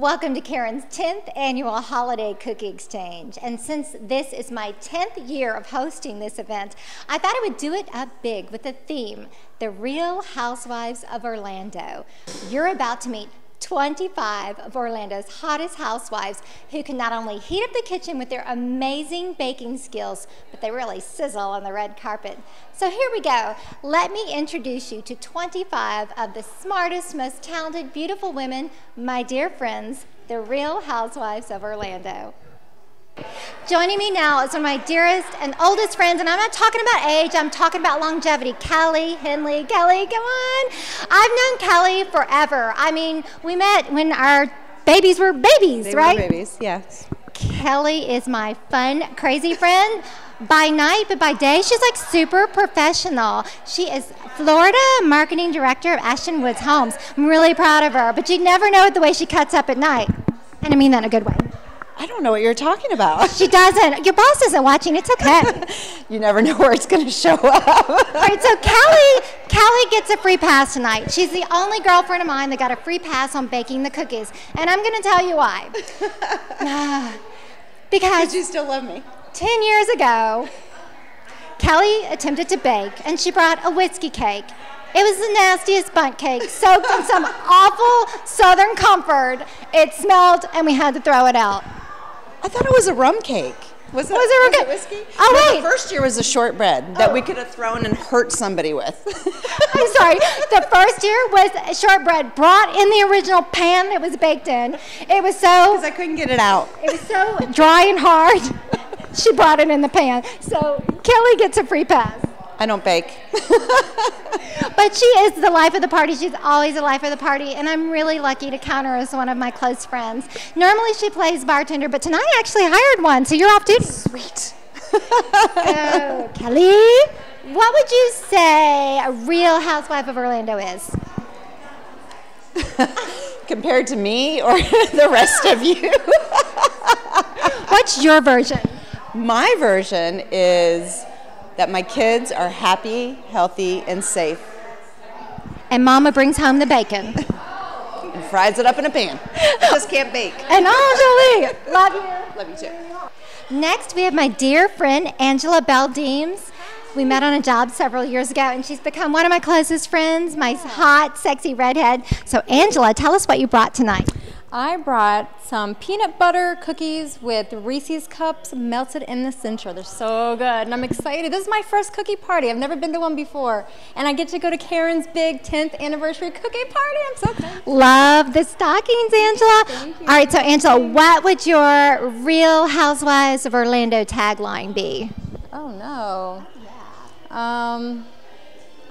Welcome to Karen's 10th annual holiday cookie exchange. And since this is my 10th year of hosting this event, I thought I would do it up big with the theme, The Real Housewives of Orlando. You're about to meet 25 of Orlando's hottest housewives who can not only heat up the kitchen with their amazing baking skills, but they really sizzle on the red carpet. So here we go. Let me introduce you to 25 of the smartest, most talented, beautiful women, my dear friends, the Real Housewives of Orlando. Joining me now is one of my dearest and oldest friends, and I'm not talking about age, I'm talking about longevity. Kelly Henley. Kelly, come on. I've known Kelly forever. I mean, we met when our babies were babies, right? They were babies, yes. Kelly is my fun, crazy friend. By night, but by day, she's like super professional. She is Florida Marketing Director of Ashton Woods Homes. I'm really proud of her, but you'd never know it the way she cuts up at night. And I mean that in a good way. I don't know what you're talking about. She doesn't. Your boss isn't watching. It's okay. You never know where it's going to show up. All right, so Kelly gets a free pass tonight. She's the only girlfriend of mine that got a free pass on baking the cookies, and I'm going to tell you why. Because you still love me. 10 years ago, Kelly attempted to bake, and she brought a whiskey cake. It was the nastiest bundt cake soaked in some awful Southern Comfort. It smelled, and we had to throw it out. I thought it was a rum cake. Was it a whiskey? Oh, no, wait. The first year was a shortbread that we could have thrown and hurt somebody with. I'm sorry. The first year was a shortbread brought in the original pan it was baked in. It was so... Because I couldn't get it out. It was so dry and hard. She brought it in the pan. So Kelly gets a free pass. I don't bake. But she is the life of the party. She's always the life of the party, and I'm really lucky to count her as one of my close friends. Normally she plays bartender, but tonight I actually hired one, so you're off duty. Sweet. So, Kelly, what would you say a real housewife of Orlando is? Compared to me or the rest of you? What's your version? My version is... that my kids are happy, healthy, and safe. And Mama brings home the bacon. And fries it up in a pan. Just can't bake. And Angelique, love you. Love you too. Next, we have my dear friend, Angela Bell-Deems. We met on a job several years ago, and she's become one of my closest friends, my hot, sexy redhead. So Angela, tell us what you brought tonight. I brought some peanut butter cookies with Reese's cups melted in the center. They're so good, and I'm excited. This is my first cookie party. I've never been to one before, and I get to go to Karen's big 10th anniversary cookie party. I'm so excited. Love the stockings, Angela. Thank you. All right, so Angela, what would your Real Housewives of Orlando tagline be? Oh no. Yeah.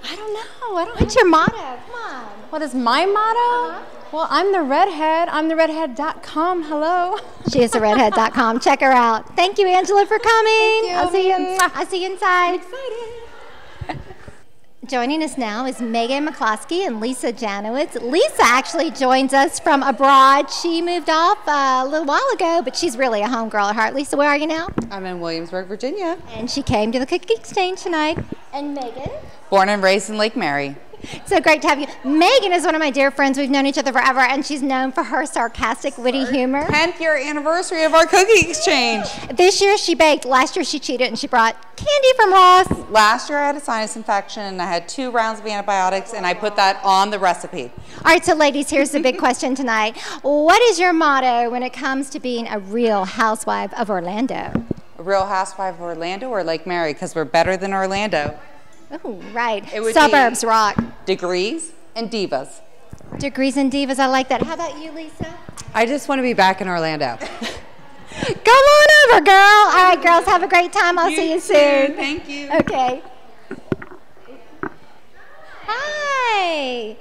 I don't know. What's your motto? Come on. What is my motto? Uh-huh. Well, I'm the redhead. I'm the redhead.com. Hello. She is the redhead.com. Check her out. Thank you, Angela, for coming. Thank you. I'll see you. I'll see you inside. I'm excited. Joining us now is Megan McCloskey and Lisa Janowitz. Lisa actually joins us from abroad. She moved off a little while ago, but she's really a homegirl at heart. Lisa, where are you now? I'm in Williamsburg, Virginia. And she came to the cookie exchange tonight. And Megan? Born and raised in Lake Mary. So great to have you. Megan is one of my dear friends. We've known each other forever, and she's known for her sarcastic, witty humor. 10th year anniversary of our cookie exchange. This year she baked. Last year she cheated, and she brought candy from Ross. Last year I had a sinus infection, and I had 2 rounds of antibiotics, and I put that on the recipe. All right, so ladies, here's the big question tonight. What is your motto when it comes to being a real housewife of Orlando? A real housewife of Orlando or Lake Mary, because we're better than Orlando. Oh, right. Suburbs rock. Degrees and divas. Degrees and divas. I like that. How about you, Lisa? I just want to be back in Orlando. Come on over, girl. All right, girls, have a great time. I'll see you soon. Thank you. Okay. Hi.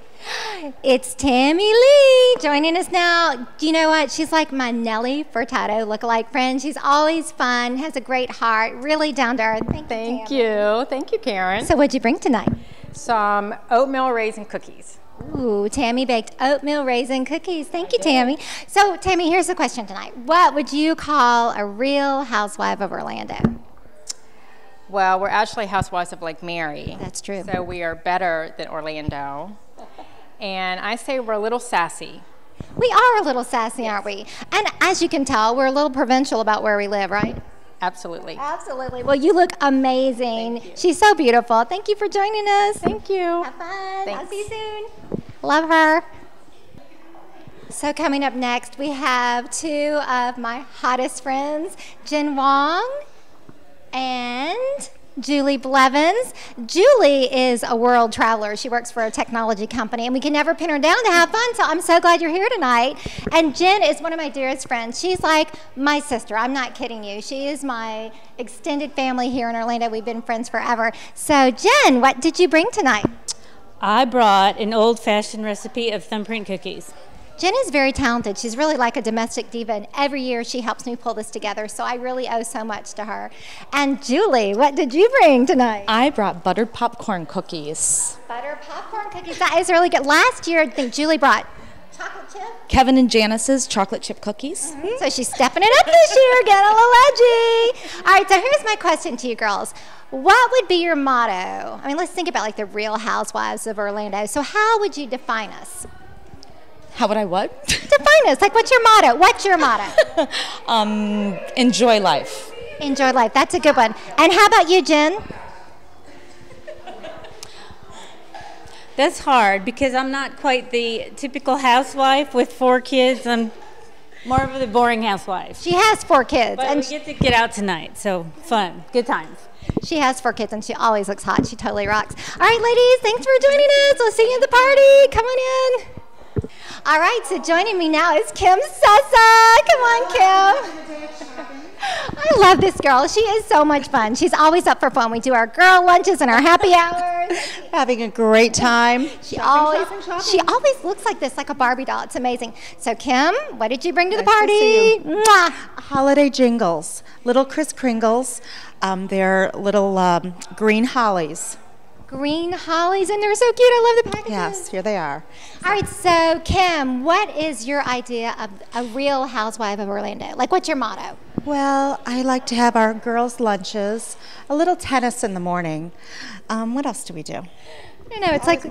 It's Tammy Lee joining us now. Do you know what? She's like my Nelly Furtado lookalike friend. She's always fun, has a great heart, really down to earth. Thank you, Tammy. Thank you, Karen. So what'd you bring tonight? Some oatmeal raisin cookies. Ooh, Tammy baked oatmeal raisin cookies. Thank you, Tammy. So, Tammy, here's the question tonight. What would you call a real housewife of Orlando? Well, we're actually housewives of Lake Mary. That's true. So we are better than Orlando. And I say we're a little sassy. We are a little sassy, aren't we? And as you can tell, we're a little provincial about where we live, right? Absolutely. Absolutely. Well, you look amazing. You. She's so beautiful. Thank you for joining us. Thank you. Have fun. Thanks. I'll see you soon. Love her. So coming up next, we have two of my hottest friends, Jen Wong and Julie Blevins. Julie is a world traveler. She works for a technology company, and we can never pin her down to have fun, so I'm so glad you're here tonight. And Jen is one of my dearest friends. She's like my sister. I'm not kidding you. She is my extended family here in Orlando. We've been friends forever. So Jen, what did you bring tonight? I brought an old-fashioned recipe of thumbprint cookies. Jen is very talented. She's really like a domestic diva, and every year she helps me pull this together, so I really owe so much to her. And Julie, what did you bring tonight? I brought buttered popcorn cookies. Buttered popcorn cookies, that is really good. Last year, I think Julie brought chocolate chip? Kevin and Janice's chocolate chip cookies. Mm-hmm. So she's stepping it up this year, get a little edgy. All right, so here's my question to you girls. What would be your motto? I mean, let's think about like the Real Housewives of Orlando. So how would you define us? How would I what? Define us. Like, what's your motto? What's your motto? Enjoy life. Enjoy life. That's a good one. And how about you, Jen? That's hard because I'm not quite the typical housewife with 4 kids. I'm more of the boring housewife. She has 4 kids. But and we get to get out tonight, so fun. Good times. She has 4 kids, and she always looks hot. She totally rocks. All right, ladies, thanks for joining us. We'll see you at the party. Come on in. All right, so joining me now is Kim Sessa. Come on, Kim. I love this girl. She is so much fun. She's always up for fun. We do our girl lunches and our happy hours. Having a great time. She always looks like this, like a Barbie doll. It's amazing. So, Kim, what did you bring to the party? Nice to see you. Mwah. Holiday jingles, little Kris Kringles. They're little green hollies. Green hollies, and they're so cute. I love the packaging. Yes, here they are. All right, so Kim, what is your idea of a real housewife of Orlando? Like, what's your motto? Well, I like to have our girls' lunches, a little tennis in the morning. What else do we do? I know, it's like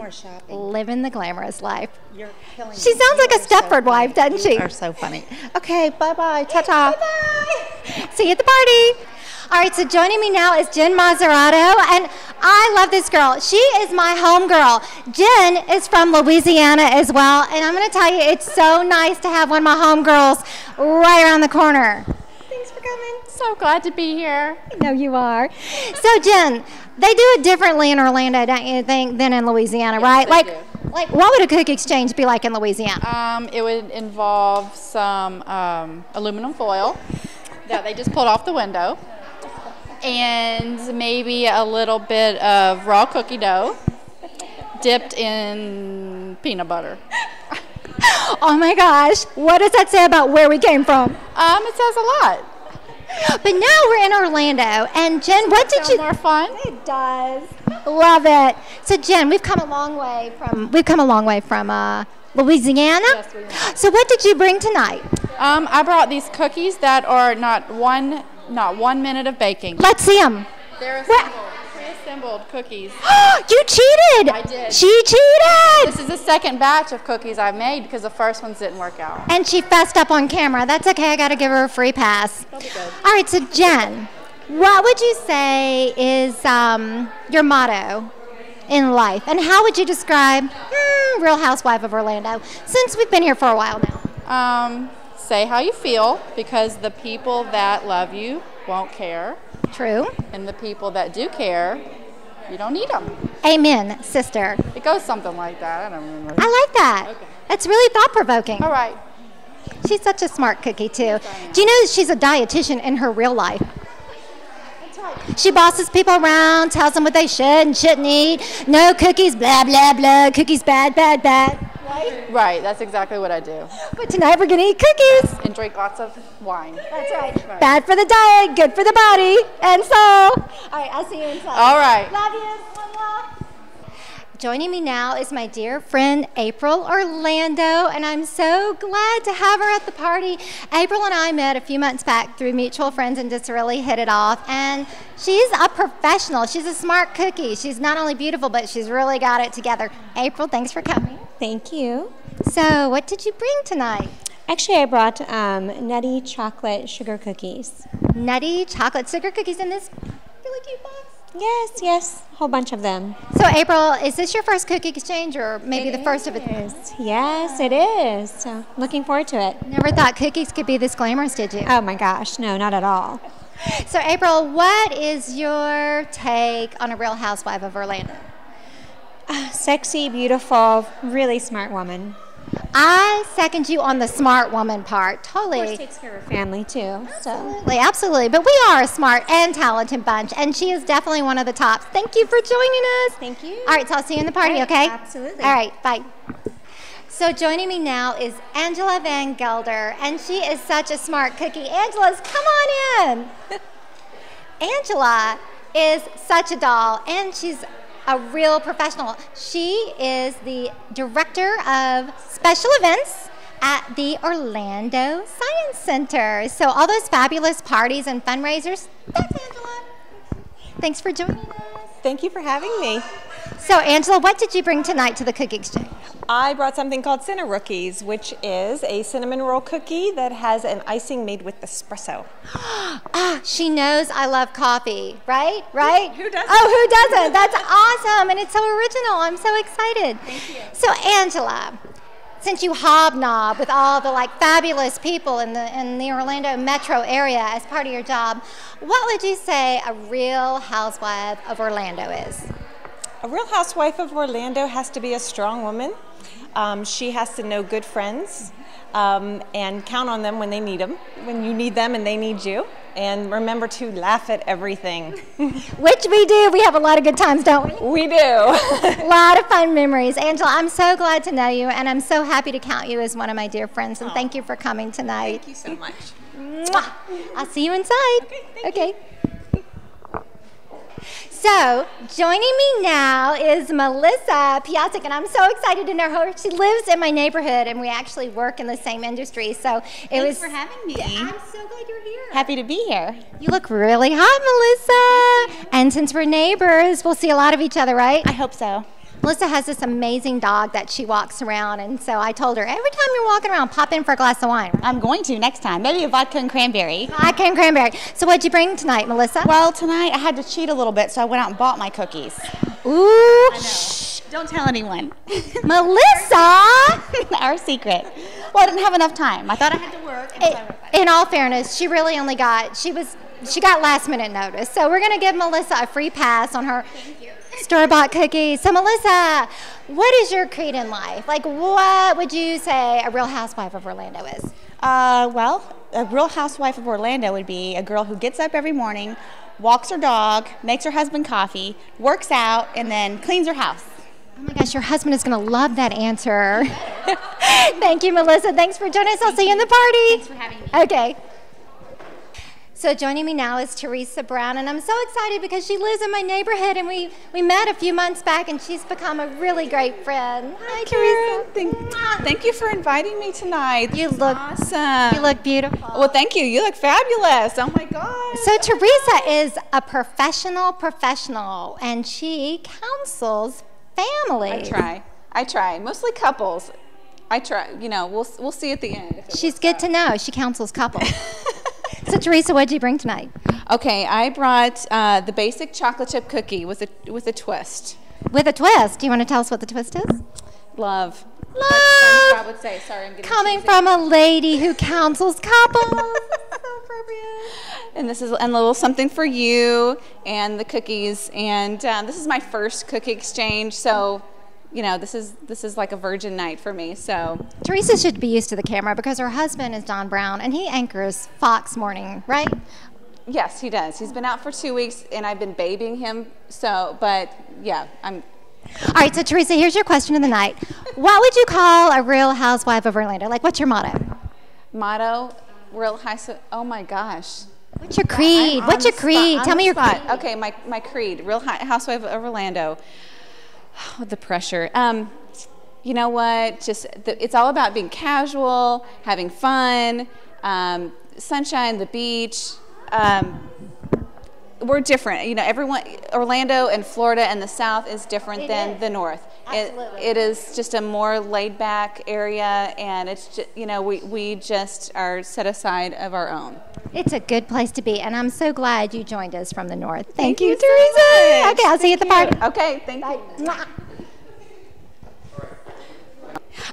living the glamorous life. You're killing me. She sounds like a Stepford wife, doesn't she? You are so funny. Okay, bye-bye. Ta-ta. Bye-bye. See you at the party. All right, so joining me now is Jen Maserato, and I love this girl. She is my homegirl. Jen is from Louisiana as well, and I'm going to tell you, it's so nice to have one of my homegirls right around the corner. Thanks for coming. So glad to be here. I know you are. So, Jen, they do it differently in Orlando, don't you think, than in Louisiana, yes, right? Like, what would a cook exchange be like in Louisiana? It would involve some aluminum foil that they just pulled off the window, and maybe a little bit of raw cookie dough dipped in peanut butter. Oh my gosh, what does that say about where we came from? It says a lot. But now we're in Orlando, and Jen, what did you... more fun? It does. Love it. So Jen, we've come a long way from Louisiana. Yes, we have. So what did you bring tonight? I brought these cookies that are not one minute of baking. Let's see them. They're pre-assembled cookies. You cheated! I did. She cheated! This is the second batch of cookies I made because the first ones didn't work out. And she fessed up on camera. That's okay. I got to give her a free pass. That'll be good. All right, so Jen, what would you say is your motto in life? And how would you describe Real Housewife of Orlando since we've been here for a while now? Say how you feel, because the people that love you won't care. True. And the people that do care, you don't need them. Amen, sister. It goes something like that. I don't remember. I like that. Okay. It's really thought-provoking. All right. She's such a smart cookie, too. Do you know she's a dietitian in her real life? That's right. She bosses people around, tells them what they should and shouldn't eat. No cookies, blah, blah, blah. Cookies, bad, bad, bad. Right? Right, that's exactly what I do. But tonight we're going to eat cookies. And drink lots of wine. That's right. Right. Bad for the diet, good for the body and soul. All right, I'll see you inside. All right. Love you. One love. Joining me now is my dear friend April Orlando, and I'm so glad to have her at the party. April and I met a few months back through mutual friends and just really hit it off, and she's a professional. She's a smart cookie. She's not only beautiful, but she's really got it together. April, thanks for coming. Thank you. So what did you bring tonight? Actually, I brought nutty chocolate sugar cookies. Nutty chocolate sugar cookies in this really cute box? Yes, yes, a whole bunch of them. So April, is this your first cookie exchange or maybe the first of it? Yes, it is. So looking forward to it. Never thought cookies could be this glamorous, did you? Oh my gosh, no, not at all. So April, what is your take on a Real Housewife of Orlando? Sexy, beautiful, really smart woman. I second you on the smart woman part. Totally. Of course, takes care of her family too. Absolutely, so. Absolutely. But we are a smart and talented bunch, and she is definitely one of the tops. Thank you for joining us. Thank you. All right, so I'll see you in the party, okay? Absolutely. All right, bye. So joining me now is Angela Van Gelder, and she is such a smart cookie. Angela's, come on in. Angela is such a doll, and she's a real professional. She is the director of special events at the Orlando Science Center. So all those fabulous parties and fundraisers, that's Angela. Thanks for joining us. Thank you for having me. So Angela, what did you bring tonight to the Cookie Exchange? I brought something called Cinna Rookies, which is a cinnamon roll cookie that has an icing made with espresso. Ah, she knows I love coffee, right? Right? Who doesn't? Oh, who doesn't? That's awesome, and it's so original. I'm so excited. Thank you. So Angela, since you hobnob with all the fabulous people in the Orlando metro area as part of your job, what would you say a Real Housewife of Orlando is? A Real Housewife of Orlando has to be a strong woman. She has to know good friends and count on them when they need them, when you need them and they need you. And remember to laugh at everything. Which we do. We have a lot of good times, don't we? We do. A lot of fun memories. Angela, I'm so glad to know you, and I'm so happy to count you as one of my dear friends. And thank you for coming tonight. Thank you so much. Mwah. I'll see you inside. Okay, thank you. So, joining me now is Melissa Piasek, and I'm so excited to know her. She lives in my neighborhood, and we actually work in the same industry. So, thanks for having me. I'm so glad you're here. Happy to be here. You look really hot, Melissa. And since we're neighbors, we'll see a lot of each other, right? I hope so. Melissa has this amazing dog that she walks around, and so I told her, every time you're walking around, pop in for a glass of wine. I'm going to next time. Maybe a vodka and cranberry. Vodka and cranberry. So what'd you bring tonight, Melissa? Well, tonight I had to cheat a little bit, so I went out and bought my cookies. Ooh. I know. Don't tell anyone. Melissa! Our secret. Well, I didn't have enough time. I thought I had to work. In all fairness, she really only got, she got last minute notice. So we're going to give Melissa a free pass on her. Thank you. Store-bought cookies. So Melissa, what is your creed in life? What would you say a Real Housewife of Orlando is? Well, a Real Housewife of Orlando would be a girl who gets up every morning, walks her dog, makes her husband coffee, works out, and then cleans her house. Oh my gosh, your husband is going to love that answer. Thank you, Melissa. Thanks for joining us. I'll see you in the party. Thanks for having me. Okay. So joining me now is Teresa Brown, and I'm so excited because she lives in my neighborhood, and we met a few months back, and she's become a really great friend. Hi, Teresa. Thank you for inviting me tonight. You look awesome. You look beautiful. Well, thank you. You look fabulous. Oh my gosh. So Teresa is a professional, and she counsels family. I try. Mostly couples. I try. You know, we'll see at the end. She's good to know. She counsels couples. So Teresa, what did you bring tonight? Okay, I brought the basic chocolate chip cookie with a twist. With a twist? Do you want to tell us what the twist is? Love. Love. I would say. Sorry, I'm getting coming cheesy. From a lady who counsels couples. So appropriate. And this is a little something for you and the cookies. And this is my first cookie exchange, so. You know, this is like a virgin night for me, so. Teresa should be used to the camera because her husband is Don Brown, and he anchors Fox Morning, right? Yes, he does. He's been out for 2 weeks, and I've been babying him, so, but yeah, I'm. All right, so Teresa, here's your question of the night. What would you call a Real Housewife of Orlando? What's your motto? Motto, Real Housewife, oh my gosh. What's your creed? What's your creed? Tell me your creed. Okay, my creed, Real Housewife of Orlando. Oh, the pressure. You know what? It's all about being casual, having fun, sunshine, the beach. We're different. You know, Orlando and Florida and the South is different than the North. It is just a more laid back area, and it's just, you know, we just are set aside of our own. It's a good place to be, and I'm so glad you joined us from the north. Thank you, Teresa. So okay, I'll see you at the party. Okay, thank you.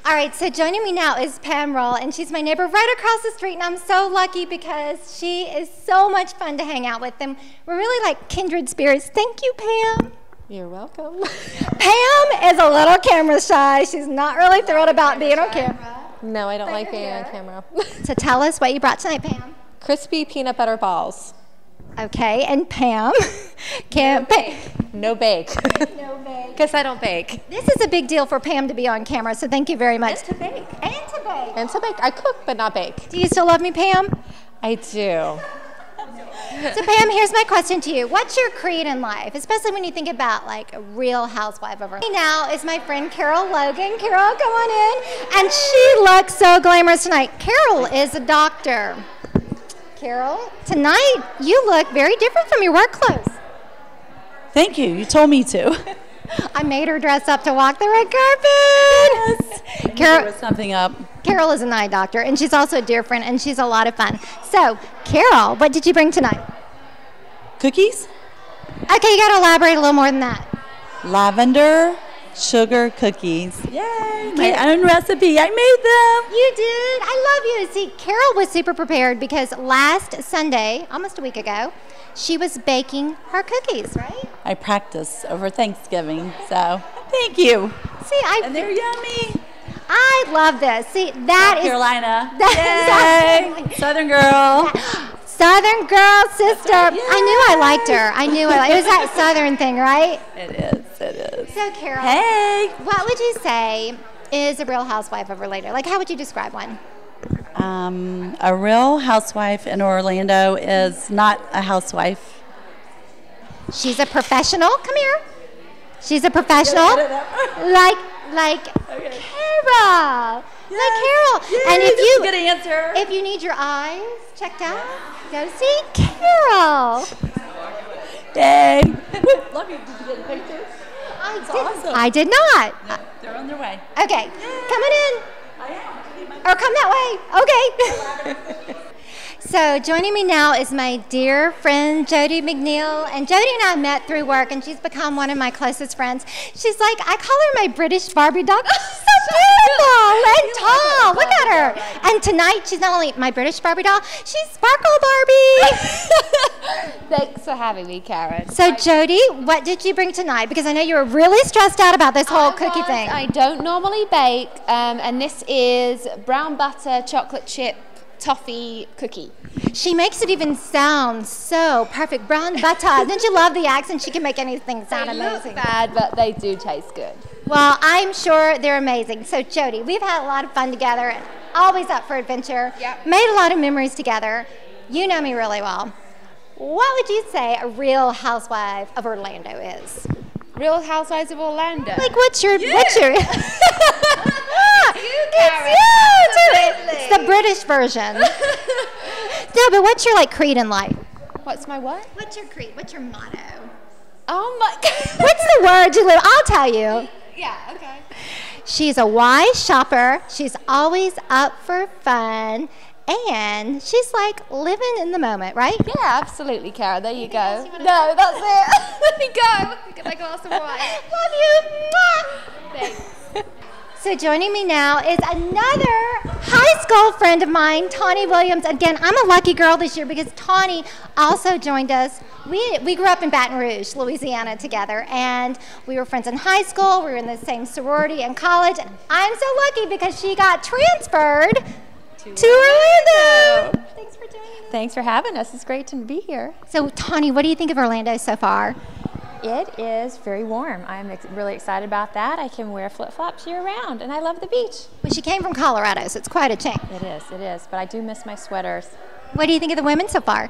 All right, so joining me now is Pam Roll, and she's my neighbor right across the street, and I'm so lucky because she is so much fun to hang out with, and we're really like kindred spirits. Thank you, Pam. You're welcome. Pam is a little camera shy. She's not really thrilled about being on camera. No, I don't like being on camera. So tell us what you brought tonight, Pam. Crispy peanut butter balls. Okay, and Pam can't bake. No bake. No bake. Because I don't bake. This is a big deal for Pam to be on camera, so thank you very much. And to bake. And to bake. And to bake. I cook, but not bake. Do you still love me, Pam? I do. So Pam, here's my question to you. What's your creed in life, especially when you think about like a real housewife of her life? Now is my friend Carol Logan. Carol, come on in. And she looks so glamorous tonight. Carol is a doctor. Carol, tonight you look very different from your work clothes. Thank you. You told me to. I made her dress up to walk the red carpet. Yes. Carol was something up. Carol is an eye doctor, and she's also a dear friend, and she's a lot of fun. So, Carol, what did you bring tonight? Cookies. Okay, you got to elaborate a little more than that. Lavender sugar cookies. Yay! My own recipe. I made them. You did. I love you. See, Carol was super prepared because last Sunday, almost a week ago, she was baking her cookies, right? I practiced over Thanksgiving, so thank you. See, and they're yummy. I love this. See, that is Carolina. Yay! Southern girl. Southern girl sister. Right. I knew I liked her. I knew it was that Southern thing, right? It is. It is. So, Carol. Hey. What would you say is a real housewife of Orlando? Like, how would you describe one? A real housewife in Orlando is not a housewife. She's a professional. Come here. She's a professional. Like Carol. Yes. Like Carol. Yay, and if you get an answer, if you need your eyes checked out, go see Carol. Yay! Love you. Did you get a picture? Awesome. I did not. No, they're on their way. Okay, yay. Coming in. I am. Or come that way. Okay. So joining me now is my dear friend Jody McNeil. And Jody and I met through work, and she's become one of my closest friends. She's like, I call her my British Barbie doll. She's so beautiful and tall. Look at her. And tonight, she's not only my British Barbie doll, she's Sparkle Barbie. Thanks for having me, Karen. So Jody, what did you bring tonight? Because I know you were really stressed out about this whole cookie thing. I don't normally bake, and this is brown butter chocolate chip toffee cookie. She makes it even sound so perfect. Brown butter. Don't you love the accent? She can make anything sound amazing. They look bad, but they do taste good. Well, I'm sure they're amazing. So Jody, we've had a lot of fun together and always up for adventure. Yep. Made a lot of memories together. You know me really well. What would you say a real housewife of Orlando is? Real Housewives of Orlando. Like, what's your? It's the British version. No, but what's your like creed in life? What's my what? What's your creed? What's your motto? Oh my God. What's the word you live? I'll tell you. Yeah. Okay. She's a wise shopper. She's always up for fun. And she's like living in the moment, right? Yeah, absolutely, Karen. There you go. No, that's it. Let me go. Get my glass of wine. Love you. Thanks. So joining me now is another high school friend of mine, Tawny Williams. Again, I'm a lucky girl this year because Tawny also joined us. We grew up in Baton Rouge, Louisiana together, and we were friends in high school. We were in the same sorority in college. And I'm so lucky because she got transferred to Orlando. Thanks for joining us. Thanks for having us. It's great to be here. So, Tawny, what do you think of Orlando so far? It is very warm. I'm really excited about that. I can wear flip-flops year-round, and I love the beach. Well, she came from Colorado, so it's quite a change. It is, but I do miss my sweaters. What do you think of the women so far?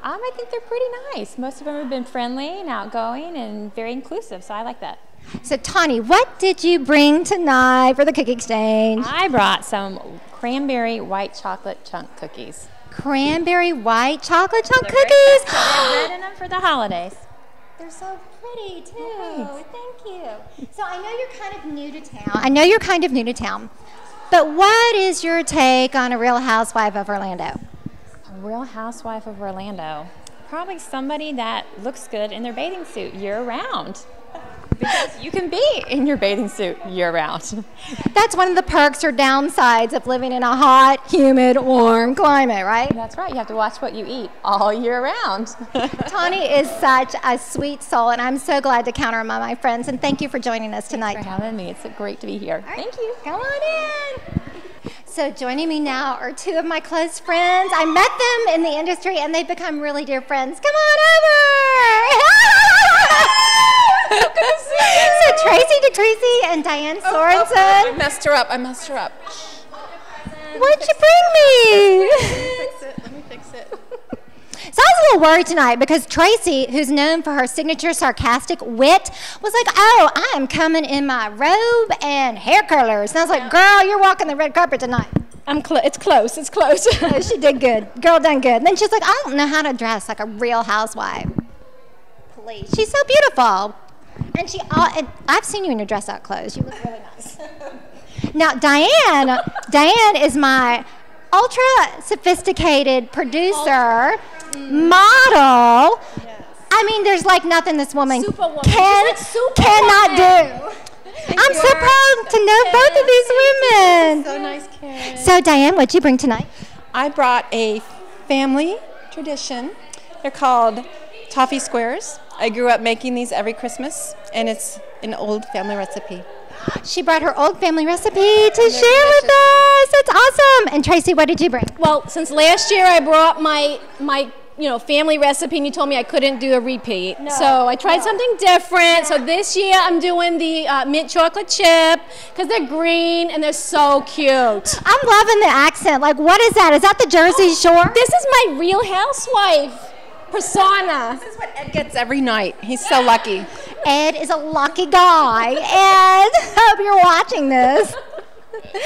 I think they're pretty nice. Most of them have been friendly and outgoing and very inclusive, so I like that. So, Tawny, what did you bring tonight for the cookie exchange? I brought some cranberry white chocolate chunk cookies. Cranberry white chocolate chunk cookies? They're red in them for the holidays. They're so pretty, too. Nice. Thank you. So I know you're kind of new to town. But what is your take on A Real Housewife of Orlando? A Real Housewife of Orlando? Probably somebody that looks good in their bathing suit year-round. Because you can be in your bathing suit year-round. That's one of the perks or downsides of living in a hot, humid, warm climate, right? That's right. You have to watch what you eat all year-round. Tawny is such a sweet soul, and I'm so glad to count her among my friends. And thank you for joining us tonight. Thanks for having me. It's great to be here. Right. Thank you. Come on in. So joining me now are two of my close friends. I met them in the industry, and they've become really dear friends. Come on over! So Tracy DeCreasy and Diane Sorensen. Oh, I messed her up. What'd you bring me? Let me fix it. So I was a little worried tonight because Tracy, who's known for her signature sarcastic wit, was like, oh, I am coming in my robe and hair curlers. And I was like, girl, you're walking the red carpet tonight. It's close. So she did good. Girl done good. And then she's like, I don't know how to dress like a real housewife. Please. She's so beautiful. And I've seen you in your dress-out clothes. You look really nice. Now, Diane is my ultra-sophisticated producer, model. Yes. I mean, there's like nothing this woman cannot do. I'm so proud to know both of these women. So nice, Karen. So, Diane, what'd you bring tonight? I brought a family tradition. They're called toffee squares. I grew up making these every Christmas, and it's an old family recipe. She brought her old family recipe to share with us. That's awesome. And Tracy, what did you bring? Well, since last year I brought my family recipe, and you told me I couldn't do a repeat. No, so I tried something different. So this year I'm doing the mint chocolate chip because they're green and they're so cute. I'm loving the accent. Like, what is that? Is that the Jersey Shore? This is my Real Housewife persona. This is what Ed gets every night. He's so lucky. Ed is a lucky guy. Ed, hope you're watching this. What did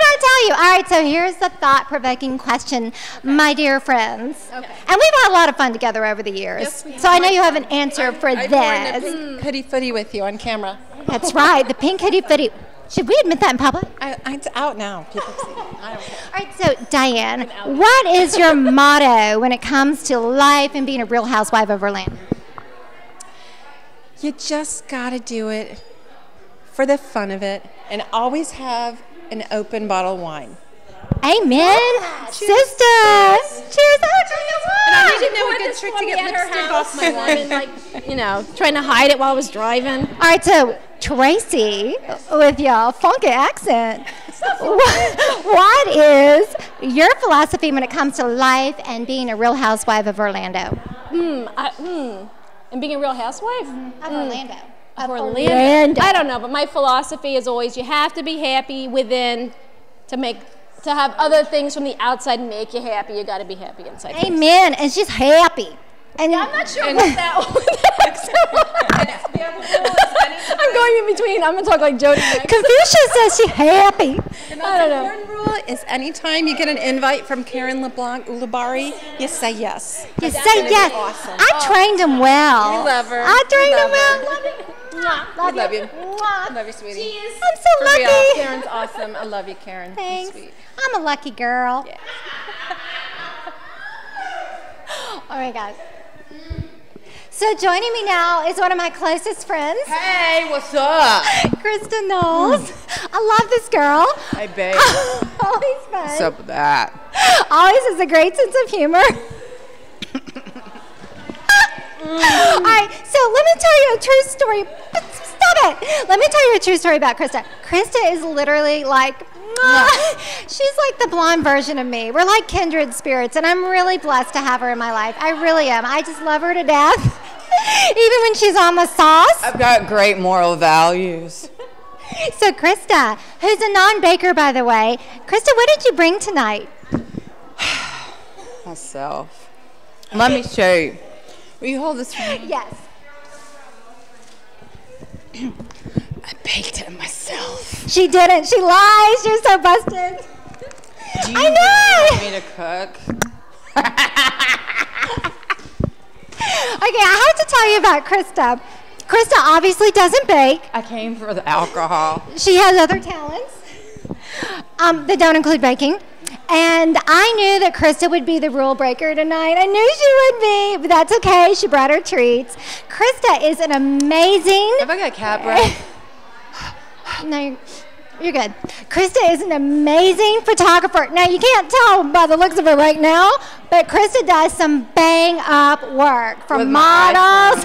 I tell you? All right, so here's the thought-provoking question, my dear friends. Okay. And we've had a lot of fun together over the years. Yes, we have. So I know you have an answer for this. I'm wearing a pink hoodie-footy with you on camera. That's right, the pink hoodie-footy. Should we admit that in public? It's out now. People see it. I don't care. All right, so Diane, what is your motto when it comes to life and being a real housewife of Orlando? You just gotta do it for the fun of it, and always have an open bottle of wine. Amen, sisters. Cheers! And I need to know a good trick to get lipstick off my wine, like trying to hide it while I was driving. All right, so Tracy, with your funky accent, what is your philosophy when it comes to life and being a real housewife of Orlando? And being a real housewife? Of Orlando. I don't know, but my philosophy is always you have to be happy within to have other things from the outside make you happy. You got to be happy inside. Amen, and she's happy. And I'm not sure what that was. I'm going in between. I'm going to talk like Jody. Confucius says she's happy. I don't know. The important rule is anytime you get an invite from Karen LeBlanc, Labari, you say yes. You say yes. Awesome. I trained him well. We love her. I trained him well. Love you. I love you, sweetie. Jeez. I'm so lucky. Real. Karen's awesome. I love you, Karen. Thanks. You're sweet. I'm a lucky girl. Yeah. All right, guys. So joining me now is one of my closest friends. Hey, what's up? Krista Knowles. I love this girl. Hey, babe. Always fun. What's up with that? Always has a great sense of humor. All right, so let me tell you a true story. Stop it. Let me tell you a true story about Krista. Krista is literally like, she's like the blonde version of me. We're like kindred spirits, and I'm really blessed to have her in my life. I really am. I just love her to death, even when she's on the sauce. I've got great moral values. So Krista, who's a non-baker, by the way. Krista, what did you bring tonight? Myself. Let me show you. Will you hold this for me? Yes. I baked it myself. She didn't. She lies. You're so busted. Do you really want me to cook? I have to tell you about Krista. Krista obviously doesn't bake. I came for the alcohol. She has other talents that don't include baking. And I knew that Krista would be the rule breaker tonight. I knew she would be, but that's okay. She brought her treats. Krista is an amazing... Have I got a cab breath? No, you're good. Krista is an amazing photographer. Now, you can't tell by the looks of her right now, but Krista does some bang-up work for models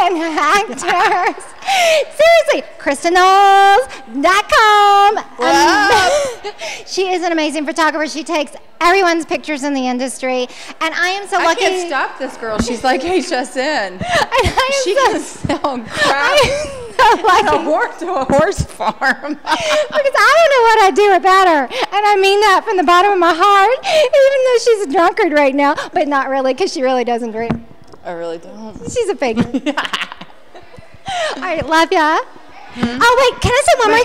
and actors. Seriously, KristaKnowles.com. She is an amazing photographer. She takes everyone's pictures in the industry, and I am so lucky. I can't stop this girl. She's like HSN. And she can sell crap. I work to a horse farm. Because I don't know what I'd do without her. And I mean that from the bottom of my heart, even though she's a drunkard right now, but not really, because she really doesn't drink. I really don't. She's a figure. All right, love ya. Mm-hmm. Oh, wait, can I say one more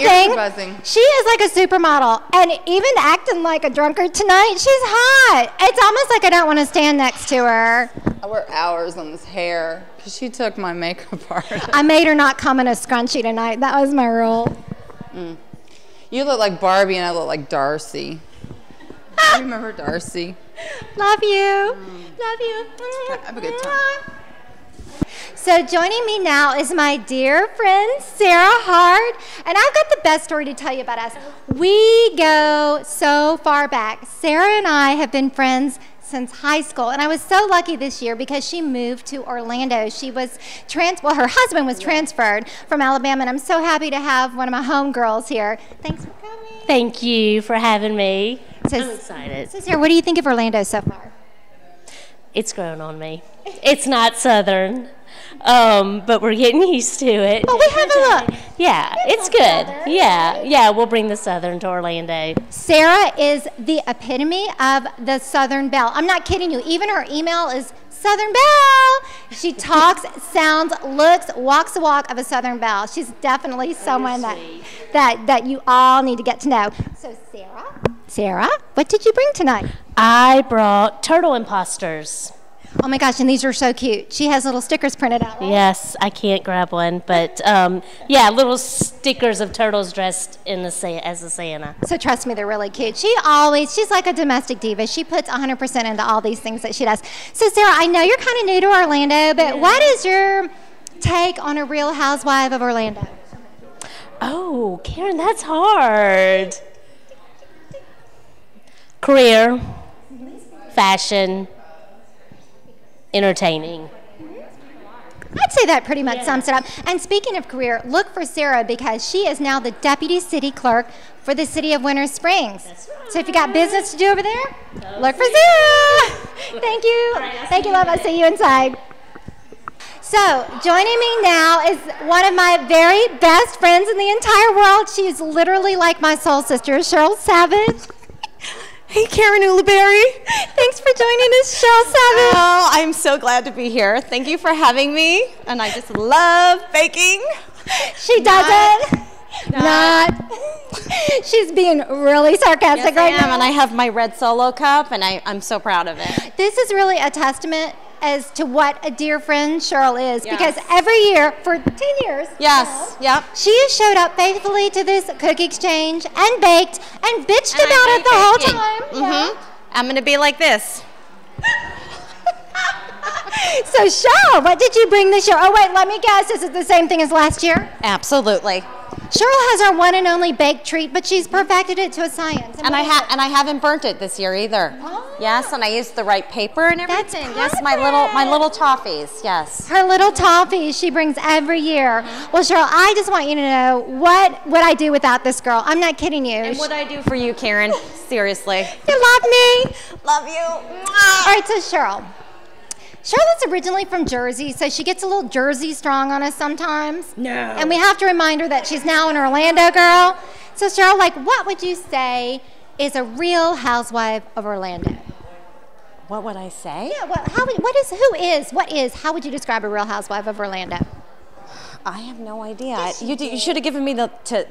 thing? She is like a supermodel, and even acting like a drunkard tonight, she's hot. It's almost like I don't want to stand next to her. I wear hours on this hair because she took my makeup artist. I made her not come in a scrunchie tonight. That was my rule. Mm. You look like Barbie and I look like Darcy. Do you remember Darcy? Love you. Mm. Love you. Have a good time. So joining me now is my dear friend, Sarah Hart, and I've got the best story to tell you about us. We go so far back. Sarah and I have been friends since high school, and I was so lucky this year because she moved to Orlando. She was her husband was transferred from Alabama, and I'm so happy to have one of my homegirls here. Thanks for coming. Thank you for having me. So, I'm excited. So Sarah, what do you think of Orlando so far? It's grown on me. It's not Southern, but we're getting used to it. But we have a look. Yeah, it's good. Southern. Yeah, yeah, we'll bring the Southern to Orlando. Sarah is the epitome of the Southern belle. I'm not kidding you. Even her email is Southern belle. She talks, sounds, looks, walks the walk of a Southern belle. She's definitely someone that you all need to get to know. So Sarah, what did you bring tonight? I brought turtle imposters. Oh my gosh, and these are so cute. She has little stickers printed out, right? Yes, I can't grab one, but yeah, little stickers of turtles dressed in as a Santa. So trust me, they're really cute. She's like a domestic diva. She puts 100% into all these things that she does. So Sarah, I know you're kind of new to Orlando, but what is your take on A Real Housewife of Orlando? Oh, Karen, that's hard. Career, fashion, entertaining. I'd say that pretty much sums it up. And speaking of career, look for Sarah because she is now the deputy city clerk for the city of Winter Springs. That's right. So if you got business to do over there, look for Sarah. Thank you. Right, thank you, love. I'll see you inside. So joining me now is one of my very best friends in the entire world. She is literally like my soul sister, Cheryl Savage. Hey, Karen Uliberry. Thanks for joining us, Cheryl Savage. Oh, I'm so glad to be here. Thank you for having me. And I just love baking. She doesn't. Not. She's being really sarcastic right now. And I have my red Solo cup, and I'm so proud of it. This is really a testament as to what a dear friend Cheryl is, because every year for 10 years she has showed up faithfully to this cookie exchange and baked and bitched about it the whole time. I'm gonna be like this. So Cheryl, what did you bring this year? Oh wait, let me guess, is it the same thing as last year? Absolutely. Cheryl has our one and only baked treat, but she's perfected it to a science. And I haven't burnt it this year either. Oh. Yes, and I used the right paper and everything. That's perfect. Yes, my little toffees. Yes. Her little toffees she brings every year. Well, Cheryl, I just want you to know what would I do without this girl? I'm not kidding you. And what I do for you, Karen? Seriously. You love me. Love you. All right, so Cheryl. Charlotte's originally from Jersey, so she gets a little Jersey strong on us sometimes. No. And we have to remind her that she's now an Orlando girl. So Cheryl, like, what would you say is a real housewife of Orlando? What would I say? Yeah, well, how would you describe a real housewife of Orlando? I have no idea. Yes, you should have given me the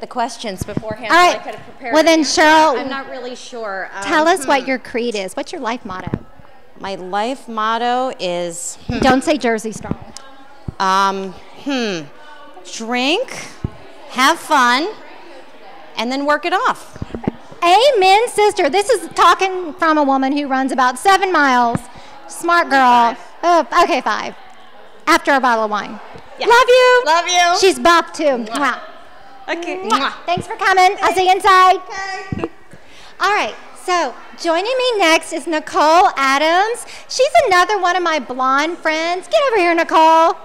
questions beforehand. All right. So I could have prepared. Well, then Cheryl, I'm not really sure. Tell us what your creed is. What's your life motto? My life motto is... Don't say Jersey Strong. Drink, have fun, and then work it off. Amen, sister. This is talking from a woman who runs about 7 miles. Smart girl. Oh, okay, 5. After a bottle of wine. Yeah. Love you. Love you. She's bopped too. Mwah. Okay. Mwah. Thanks for coming. Thanks. I'll see you inside. Okay. All right. So joining me next is Nicole Adams. She's another one of my blonde friends. Get over here, Nicole.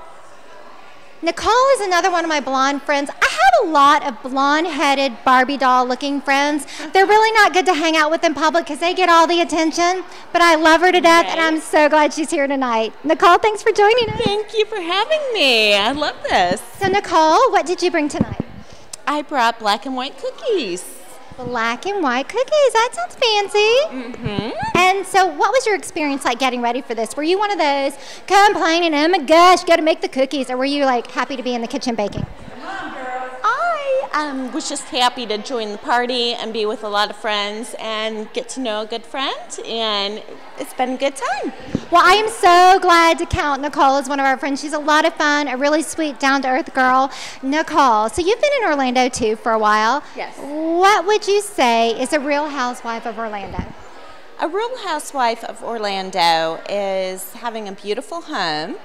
Nicole is another one of my blonde friends. I have a lot of blonde-headed Barbie doll-looking friends. They're really not good to hang out with in public because they get all the attention, but I love her to death, and I'm so glad she's here tonight. Nicole, thanks for joining us. Thank you for having me. I love this. So, Nicole, what did you bring tonight? I brought black and white cookies. Black and white cookies. That sounds fancy. Mm-hmm. And so what was your experience like getting ready for this? Were you one of those complaining, oh my gosh, you got to make the cookies, or were you like happy to be in the kitchen baking? I was just happy to join the party and be with a lot of friends and get to know a good friend, and it's been a good time. Well, I am so glad to count Nicole as one of our friends. She's a lot of fun, a really sweet, down-to-earth girl. Nicole, so you've been in Orlando, too, for a while. Yes. What would you say is a real housewife of Orlando? A real housewife of Orlando is having a beautiful home,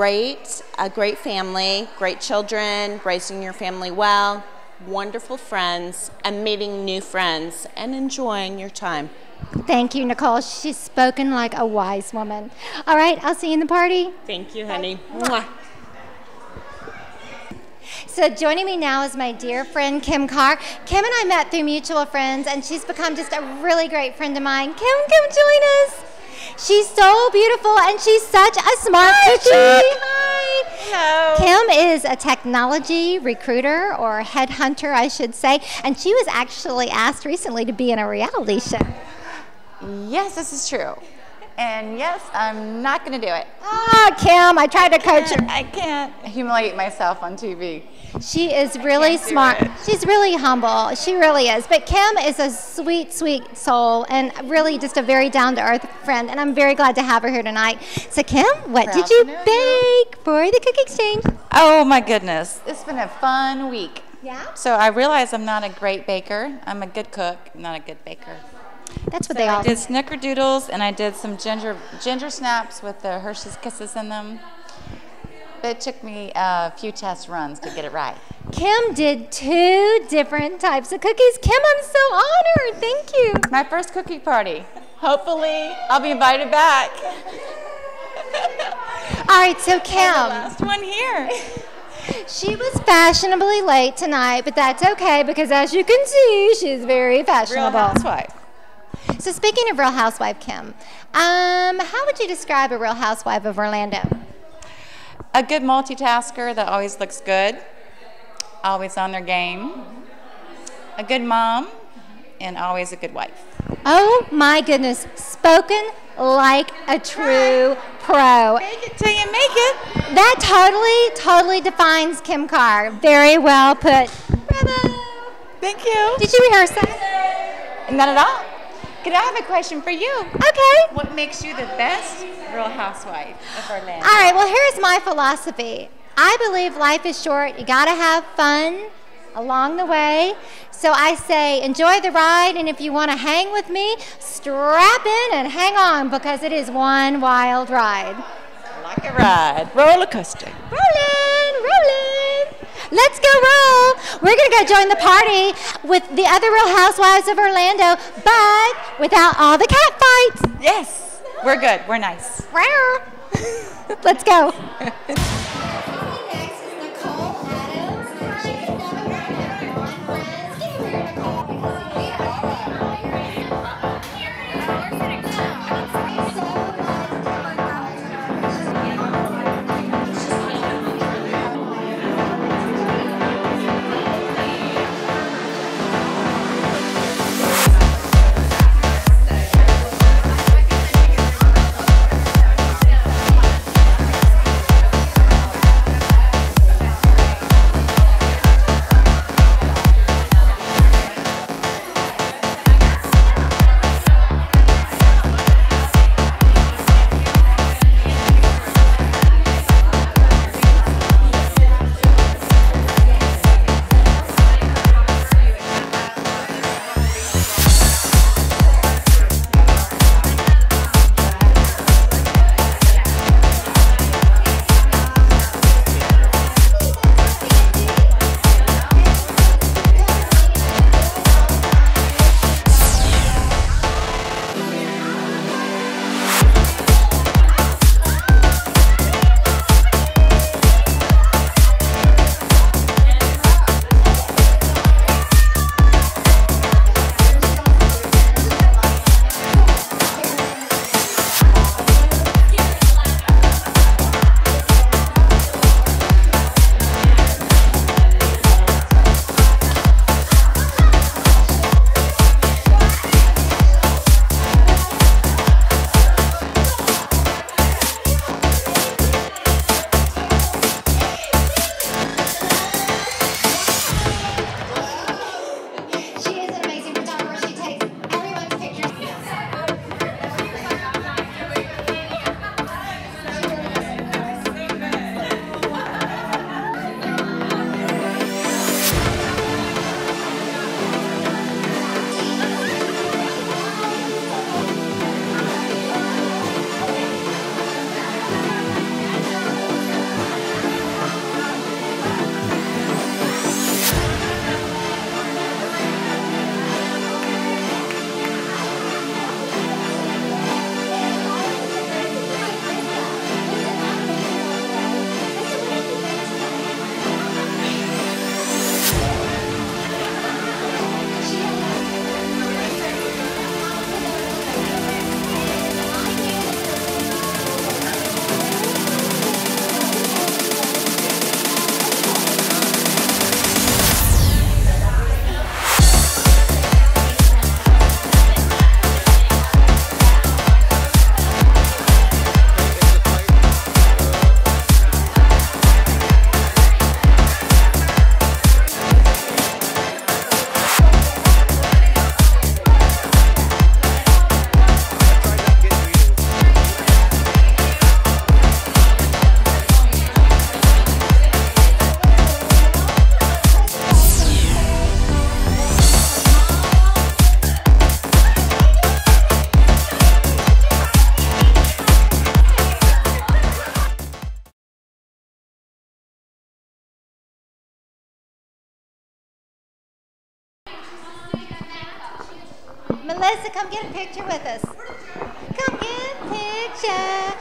a great family, great children, raising your family well, wonderful friends, and meeting new friends and enjoying your time. Thank you, Nicole. She's spoken like a wise woman. All right, I'll see you in the party. Thank you, honey. Bye. So joining me now is my dear friend Kim Carr. Kim and I met through mutual friends, and she's become just a really great friend of mine. Kim, come join us. She's so beautiful, and she's such a smart cookie. Hi. Hello. Kim is a technology recruiter, or headhunter, I should say, and she was actually asked recently to be in a reality show. Yes, this is true. And yes, I'm not going to do it. Ah, Kim, I tried to coach her. I can't humiliate myself on TV. She is really smart. She's really humble. She really is. But Kim is a sweet, sweet soul and really just a very down-to-earth friend. And I'm very glad to have her here tonight. So, Kim, what did you bake for the Cookie Exchange? Oh, my goodness. It's been a fun week. Yeah? So I realize I'm not a great baker. I'm a good cook, not a good baker. That's what they all do. I did snickerdoodles, and I did some ginger snaps with the Hershey's Kisses in them. It took me a few test runs to get it right. Kim did 2 different types of cookies. Kim, I'm so honored. Thank you. My first cookie party. Hopefully, I'll be invited back. All right, so Kim. The last one here. She was fashionably late tonight, but that's okay because, as you can see, she's very fashionable. Real housewife. So speaking of Real Housewife, Kim, how would you describe a Real Housewife of Orlando? A good multitasker that always looks good, always on their game, a good mom, and always a good wife. Oh my goodness, spoken like a true pro. Make it till you make it. That totally defines Kim Carr. Very well put. Bravo. Thank you. Did you rehearse that? Not at all. Could I have a question for you? Okay. What makes you the best Real Housewife of Orlando? All right, well, here's my philosophy. I believe life is short. You gotta have fun along the way. So I say, enjoy the ride, and if you wanna hang with me, strap in and hang on, because it is one wild ride. Like a ride. Roller coaster. Rolling. Let's go roll. We're going to go join the party with the other Real Housewives of Orlando, but without all the cat fights. Yes, we're good. We're nice. Let's go. Melissa, come get a picture with us. Come get a picture.